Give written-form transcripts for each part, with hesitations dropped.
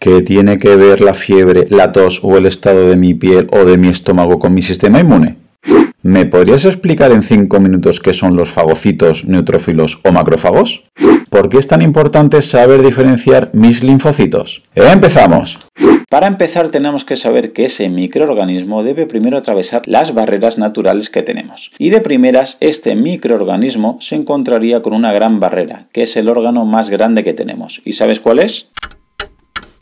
que tiene que ver la fiebre, la tos o el estado de mi piel o de mi estómago con mi sistema inmune? ¿Me podrías explicar en 5 minutos qué son los fagocitos, neutrófilos o macrófagos? ¿Por qué es tan importante saber diferenciar mis linfocitos? ¡Empezamos! Para empezar tenemos que saber que ese microorganismo debe primero atravesar las barreras naturales que tenemos. Y de primeras, este microorganismo se encontraría con una gran barrera, que es el órgano más grande que tenemos. ¿Y sabes cuál es?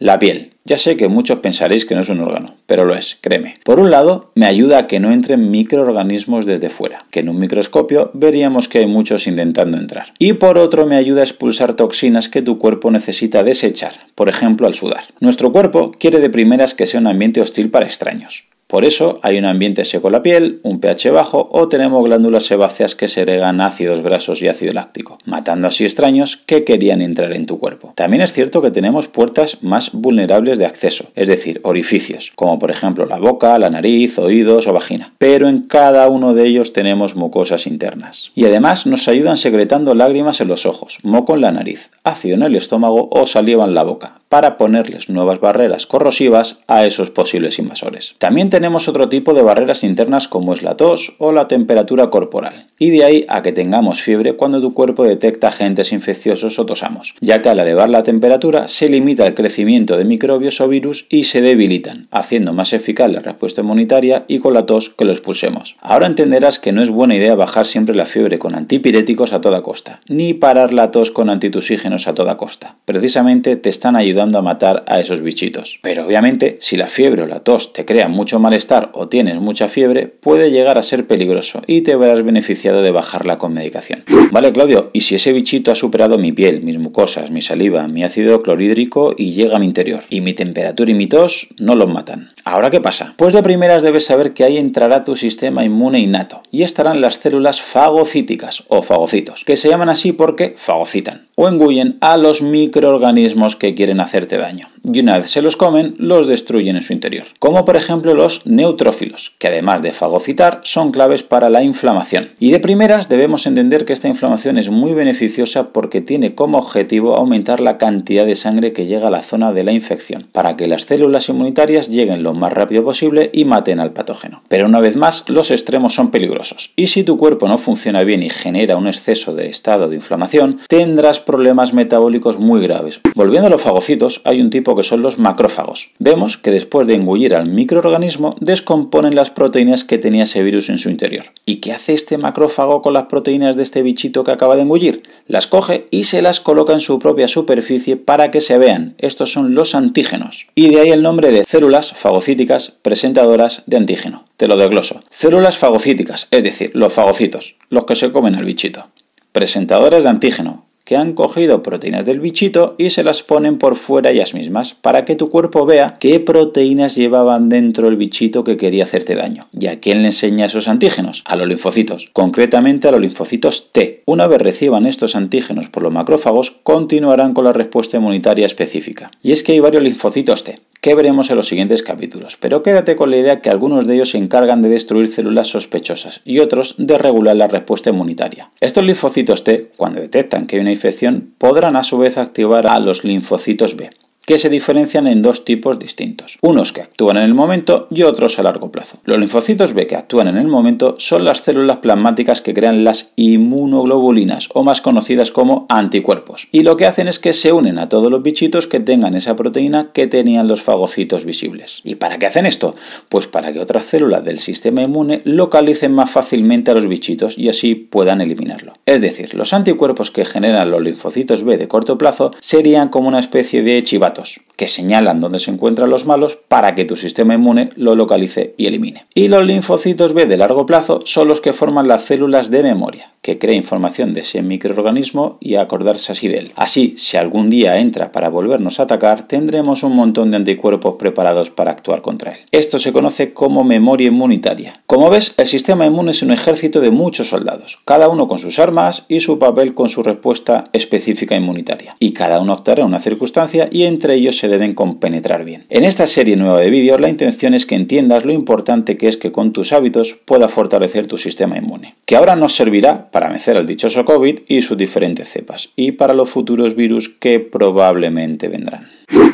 La piel. Ya sé que muchos pensaréis que no es un órgano, pero lo es, créeme. Por un lado, me ayuda a que no entren microorganismos desde fuera, que en un microscopio veríamos que hay muchos intentando entrar. Y por otro, me ayuda a expulsar toxinas que tu cuerpo necesita desechar, por ejemplo al sudar. Nuestro cuerpo quiere de primeras que sea un ambiente hostil para extraños. Por eso hay un ambiente seco en la piel, un pH bajo o tenemos glándulas sebáceas que segregan ácidos grasos y ácido láctico, matando así extraños que querían entrar en tu cuerpo. También es cierto que tenemos puertas más vulnerables de acceso, es decir, orificios, como por ejemplo la boca, la nariz, oídos o vagina. Pero en cada uno de ellos tenemos mucosas internas. Y además nos ayudan secretando lágrimas en los ojos, moco en la nariz, ácido en el estómago o saliva en la boca, para ponerles nuevas barreras corrosivas a esos posibles invasores. También tenemos otro tipo de barreras internas como es la tos o la temperatura corporal, y de ahí a que tengamos fiebre cuando tu cuerpo detecta agentes infecciosos o tosamos, ya que al elevar la temperatura se limita el crecimiento de microbios o virus y se debilitan, haciendo más eficaz la respuesta inmunitaria y con la tos que lo expulsemos. Ahora entenderás que no es buena idea bajar siempre la fiebre con antipiréticos a toda costa, ni parar la tos con antitusígenos a toda costa. Precisamente te están ayudando a matar a esos bichitos. Pero obviamente, si la fiebre o la tos te crean mucho más malestar o tienes mucha fiebre, puede llegar a ser peligroso y te verás beneficiado de bajarla con medicación. Vale, Claudio, ¿y si ese bichito ha superado mi piel, mis mucosas, mi saliva, mi ácido clorhídrico y llega a mi interior? Y mi temperatura y mi tos no los matan. ¿Ahora qué pasa? Pues de primeras debes saber que ahí entrará tu sistema inmune innato y estarán las células fagocíticas o fagocitos, que se llaman así porque fagocitan o engullen a los microorganismos que quieren hacerte daño. Y una vez se los comen, los destruyen en su interior. Como por ejemplo los neutrófilos, que además de fagocitar son claves para la inflamación. Y de primeras debemos entender que esta inflamación es muy beneficiosa porque tiene como objetivo aumentar la cantidad de sangre que llega a la zona de la infección, para que las células inmunitarias lleguen lo más rápido posible y maten al patógeno. Pero una vez más, los extremos son peligrosos, y si tu cuerpo no funciona bien y genera un exceso de estado de inflamación, tendrás problemas metabólicos muy graves. Volviendo a los fagocitos, hay un tipo que son los macrófagos. Vemos que después de engullir al microorganismo, descomponen las proteínas que tenía ese virus en su interior. ¿Y qué hace este macrófago con las proteínas de este bichito que acaba de engullir? Las coge y se las coloca en su propia superficie para que se vean. Estos son los antígenos. Y de ahí el nombre de células fagocíticas presentadoras de antígeno. Te lo desgloso. Células fagocíticas, es decir, los fagocitos, los que se comen al bichito. Presentadoras de antígeno, que han cogido proteínas del bichito y se las ponen por fuera ellas mismas para que tu cuerpo vea qué proteínas llevaban dentro el bichito que quería hacerte daño. ¿Y a quién le enseña esos antígenos? A los linfocitos, concretamente a los linfocitos T. Una vez reciban estos antígenos por los macrófagos, continuarán con la respuesta inmunitaria específica. Y es que hay varios linfocitos T, que veremos en los siguientes capítulos, pero quédate con la idea que algunos de ellos se encargan de destruir células sospechosas y otros de regular la respuesta inmunitaria. Estos linfocitos T, cuando detectan que hay una infección, podrán a su vez activar a los linfocitos B, que se diferencian en dos tipos distintos, unos que actúan en el momento y otros a largo plazo. Los linfocitos B que actúan en el momento son las células plasmáticas que crean las inmunoglobulinas, o más conocidas como anticuerpos, y lo que hacen es que se unen a todos los bichitos que tengan esa proteína que tenían los fagocitos visibles. ¿Y para qué hacen esto? Pues para que otras células del sistema inmune localicen más fácilmente a los bichitos y así puedan eliminarlo. Es decir, los anticuerpos que generan los linfocitos B de corto plazo serían como una especie de chivato, que señalan dónde se encuentran los malos para que tu sistema inmune lo localice y elimine. Y los linfocitos B de largo plazo son los que forman las células de memoria, que crea información de ese microorganismo y acordarse así de él. Así, si algún día entra para volvernos a atacar, tendremos un montón de anticuerpos preparados para actuar contra él. Esto se conoce como memoria inmunitaria. Como ves, el sistema inmune es un ejército de muchos soldados, cada uno con sus armas y su papel con su respuesta específica inmunitaria. Y cada uno actuará en una circunstancia y entre ellos se se deben compenetrar bien. En esta serie nueva de vídeos la intención es que entiendas lo importante que es que con tus hábitos pueda fortalecer tu sistema inmune, que ahora nos servirá para vencer al dichoso COVID y sus diferentes cepas, y para los futuros virus que probablemente vendrán.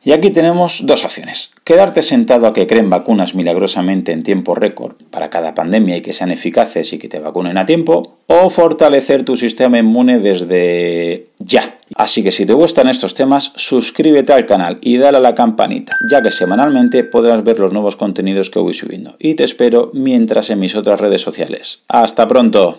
Y aquí tenemos dos opciones: quedarte sentado a que creen vacunas milagrosamente en tiempo récord para cada pandemia y que sean eficaces y que te vacunen a tiempo, o fortalecer tu sistema inmune desde ya. Así que si te gustan estos temas, suscríbete al canal y dale a la campanita, ya que semanalmente podrás ver los nuevos contenidos que voy subiendo. Y te espero mientras en mis otras redes sociales. ¡Hasta pronto!